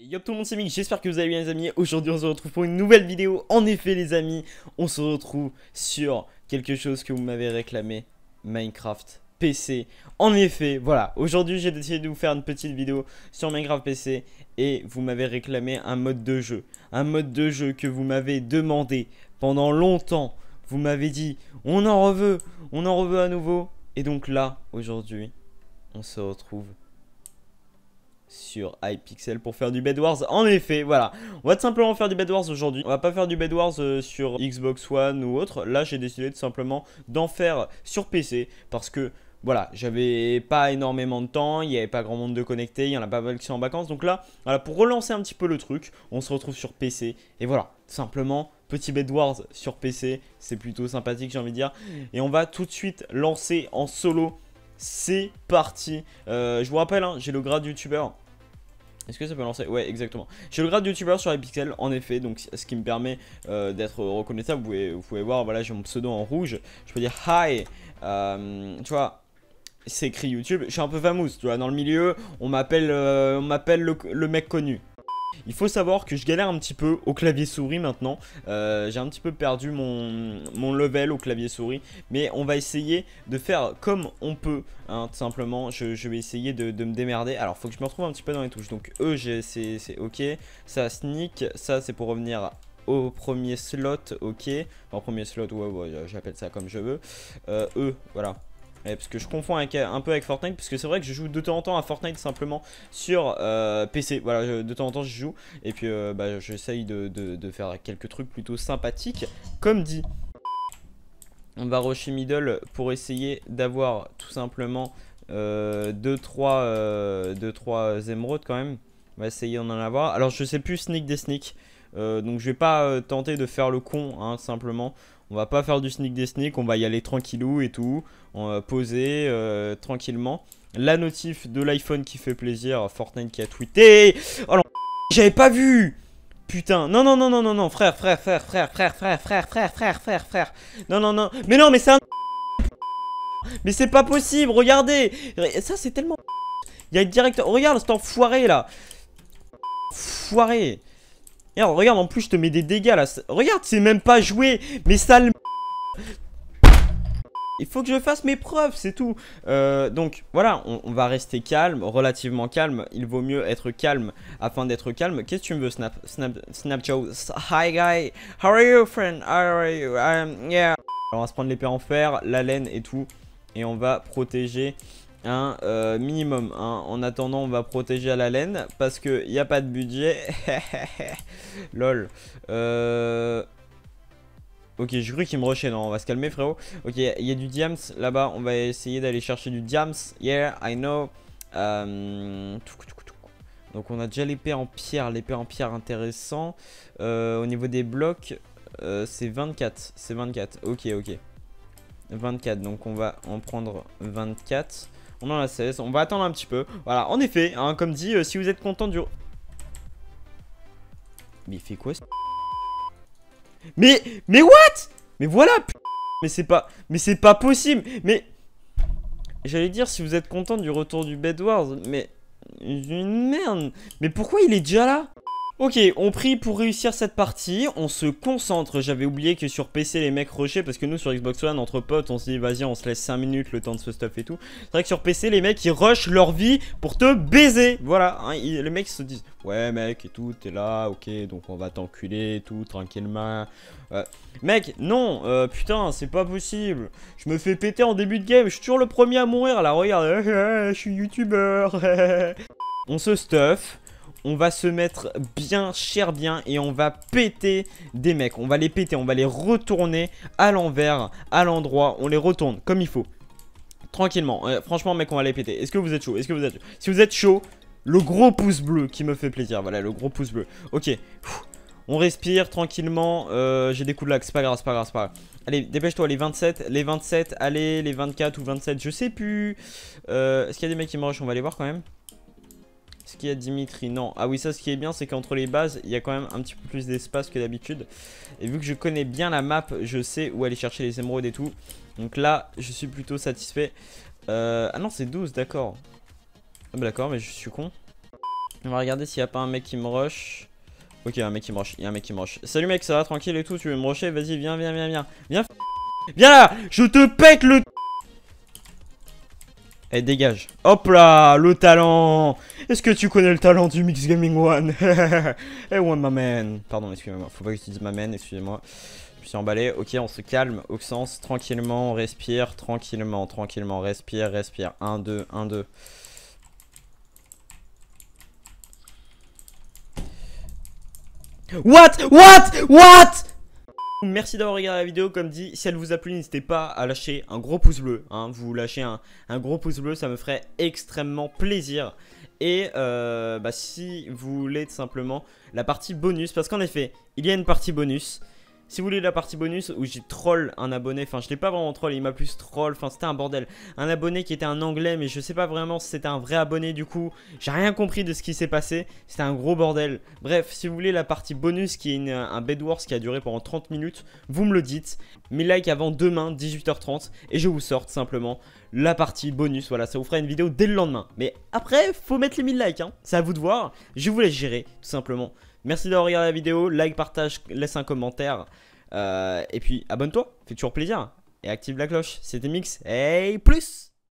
Yop tout le monde, c'est Mix, j'espère que vous allez bien les amis. Aujourd'hui on se retrouve pour une nouvelle vidéo. En effet les amis, on se retrouve sur quelque chose que vous m'avez réclamé, Minecraft PC. En effet, voilà, aujourd'hui j'ai décidé de vous faire une petite vidéo sur Minecraft PC. Et vous m'avez réclamé un mode de jeu. Un mode de jeu que vous m'avez demandé pendant longtemps. Vous m'avez dit, on en reveut à nouveau. Et donc là, aujourd'hui, on se retrouve sur Hypixel pour faire du Bedwars. En effet, voilà, on va tout simplement faire du Bedwars aujourd'hui. On va pas faire du Bedwars sur Xbox One ou autre. Là j'ai décidé tout simplement d'en faire sur PC parce que voilà, j'avais pas énormément de temps, il n'y avait pas grand monde de connecté, il y en a pas mal qui sont en vacances. Donc là, voilà, pour relancer un petit peu le truc, on se retrouve sur PC. Et voilà, tout simplement, petit Bedwars sur PC, c'est plutôt sympathique j'ai envie de dire. Et on va tout de suite lancer en solo. C'est parti. Je vous rappelle, hein, j'ai le grade youtubeur. Est-ce que ça peut lancer? Ouais, exactement. J'ai le grade youtubeur sur Hypixel, en effet. Donc, ce qui me permet d'être reconnaissable. Vous pouvez voir, voilà, j'ai mon pseudo en rouge. Je peux dire hi. Tu vois, c'est écrit YouTube. Je suis un peu famous, tu vois. Dans le milieu, on m'appelle le mec connu. Il faut savoir que je galère un petit peu au clavier souris maintenant. J'ai un petit peu perdu mon level au clavier souris. Mais on va essayer de faire comme on peut, hein, tout simplement. Je vais essayer de me démerder. Alors faut que je me retrouve un petit peu dans les touches. Donc E, c'est ok. Ça sneak, ça c'est pour revenir au premier slot, ok. Enfin premier slot, ouais, j'appelle ça comme je veux. E, voilà. Ouais, parce que je confonds un peu avec Fortnite. Parce que c'est vrai que je joue de temps en temps à Fortnite simplement sur PC. Voilà, de temps en temps je joue. Et puis bah, j'essaye de faire quelques trucs plutôt sympathiques. Comme dit, on va rusher middle pour essayer d'avoir tout simplement 2-3 émeraudes quand même. On va essayer d'en avoir. Alors je sais plus sneak des sneaks. Donc je vais pas tenter de faire le con, hein, simplement. On va pas faire du sneak des sneaks, on va y aller tranquillou et tout. On va poser tranquillement. La notif de l'iPhone qui fait plaisir, Fortnite qui a tweeté. Oh non, j'avais pas vu. Putain, non, non, non, non, non, non, frère. Non, non, non, mais non, mais c'est un... Mais c'est pas possible, regardez. Ça c'est tellement... Il y a direct... Regarde cet enfoiré là. Foiré. Regarde, regarde, en plus je te mets des dégâts là. Regarde, c'est même pas joué. Mais sale. Il faut que je fasse mes preuves, c'est tout. Donc voilà, on va rester calme, relativement calme. Il vaut mieux être calme afin d'être calme. Qu'est-ce que tu me veux, Snapchat? Hi guy, how are you friend? How are you? Yeah. Alors on va se prendre l'épée en fer, la laine et tout. Et on va protéger un minimum, hein. En attendant on va protéger à la laine parce que y a pas de budget. Lol. Ok, j'ai cru qu'il me rushait. Non, on va se calmer frérot. Ok, il y a du diams là-bas. On va essayer d'aller chercher du diams. Yeah, I know. Donc on a déjà l'épée en pierre. L'épée en pierre, intéressant. Au niveau des blocs, c'est 24. C'est 24. Ok, ok. 24. Donc on va en prendre 24. On en a 16, on va attendre un petit peu. Voilà, en effet, hein, comme dit, si vous êtes content du... Mais il fait quoi ce... Mais what? Mais voilà, mais c'est pas possible. Mais... J'allais dire, si vous êtes content du retour du Bedwars, mais... Une merde. Mais pourquoi il est déjà là? Ok, on prie pour réussir cette partie, on se concentre. J'avais oublié que sur PC les mecs rushaient parce que nous sur Xbox One entre potes on se dit vas-y on se laisse 5 minutes le temps de se stuff et tout. C'est vrai que sur PC les mecs ils rushent leur vie pour te baiser. Voilà, hein, les mecs ils se disent ouais mec et tout, t'es là, ok donc on va t'enculer et tout tranquillement. Mec non, putain c'est pas possible. Je me fais péter en début de game, je suis toujours le premier à mourir là, regarde, je suis youtubeur. On se stuff. On va se mettre bien cher bien et on va péter des mecs. On va les péter, on va les retourner à l'envers, à l'endroit. On les retourne comme il faut. Tranquillement, franchement mec on va les péter. Est-ce que vous êtes chaud? Est-ce que vous êtes chaud? Si vous êtes chaud, le gros pouce bleu qui me fait plaisir. Voilà le gros pouce bleu. Ok. Ouh. On respire tranquillement. J'ai des coups de lag, c'est pas grave, c'est pas grave, c'est pas grave. Allez, dépêche-toi, les 27, allez, les 24 ou 27, je sais plus. Est-ce qu'il y a des mecs qui me rushent? On va les voir quand même. Est-ce qu'il y a Dimitri? Non. Ah oui, ça ce qui est bien c'est qu'entre les bases il y a quand même un petit peu plus d'espace que d'habitude. Et vu que je connais bien la map, je sais où aller chercher les émeraudes et tout. Donc là je suis plutôt satisfait. Ah non c'est 12, d'accord. Ah bah d'accord mais je suis con. On va regarder s'il n'y a pas un mec qui me rush. Ok, il y a un mec qui me rush. Salut mec, ça va, tranquille et tout? Tu veux me rusher? Vas-y, viens. Viens là, je te pète le... Eh, dégage. Hop là, le talent. Est-ce que tu connais le talent du Mix Gaming One? Eh, one, ma man. Pardon, excusez-moi. Faut pas que je dise ma man, excusez-moi. Je me suis emballé. Ok, on se calme. Auxence, tranquillement, on respire. Tranquillement. Respire. 1, 2, 1, 2. What? Merci d'avoir regardé la vidéo, comme dit, si elle vous a plu, n'hésitez pas à lâcher un gros pouce bleu, hein. Vous lâchez un gros pouce bleu, ça me ferait extrêmement plaisir. Et si vous voulez tout simplement la partie bonus, parce qu'en effet, il y a une partie bonus. Si vous voulez la partie bonus où j'ai troll un abonné, enfin je l'ai pas vraiment troll, il m'a plus troll, enfin c'était un bordel. Un abonné qui était un anglais, mais je sais pas vraiment si c'était un vrai abonné du coup, j'ai rien compris de ce qui s'est passé, c'était un gros bordel. Bref, si vous voulez la partie bonus qui est un Bedwars qui a duré pendant 30 minutes, vous me le dites. 1000 likes avant demain, 18h30, et je vous sors tout simplement la partie bonus, voilà, ça vous fera une vidéo dès le lendemain. Mais après, faut mettre les 1000 likes, hein. C'est à vous de voir, je vous laisse gérer tout simplement. Merci d'avoir regardé la vidéo, like, partage, laisse un commentaire, et puis abonne-toi, fait toujours plaisir, et active la cloche. C'était Mix, et plus!